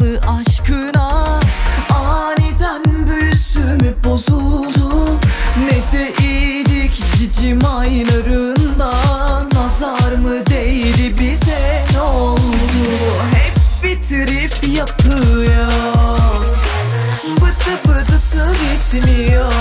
tatlı aşkına aniden büyüsü mü bozuldu? Ne de iyiydik cicim aylarında, nazar mı değdi bize, ne oldu? Hep bir trip yapıyor, bıdı bıdısı bitmiyor.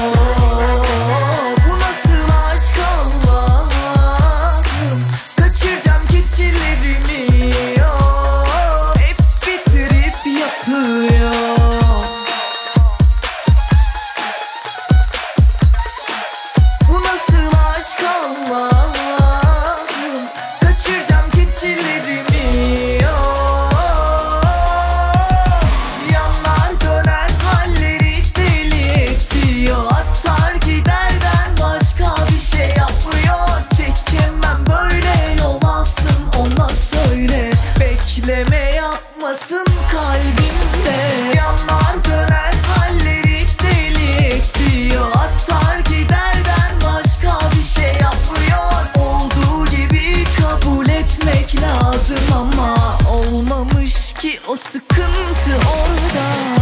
Bekleme yapmasın kalbimde, yanar döner halleri deli diyor. Atar giderden başka bir şey yapmıyor. Olduğu gibi kabul etmek lazım ama olmamış ki, o sıkıntı orada.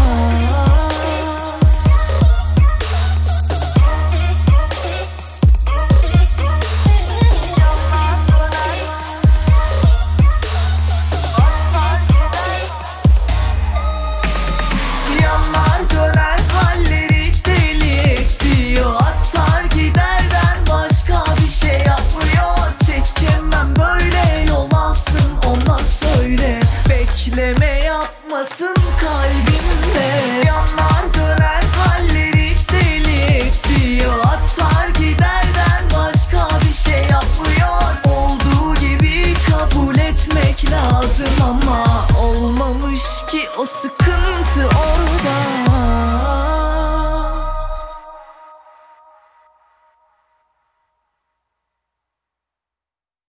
Bekleme yapmasın kalbimde, yanar döner halleri deli diyor. Atar giderden başka bir şey yapmıyor. Olduğu gibi kabul etmek lazım ama olmamış ki, o sıkıntı.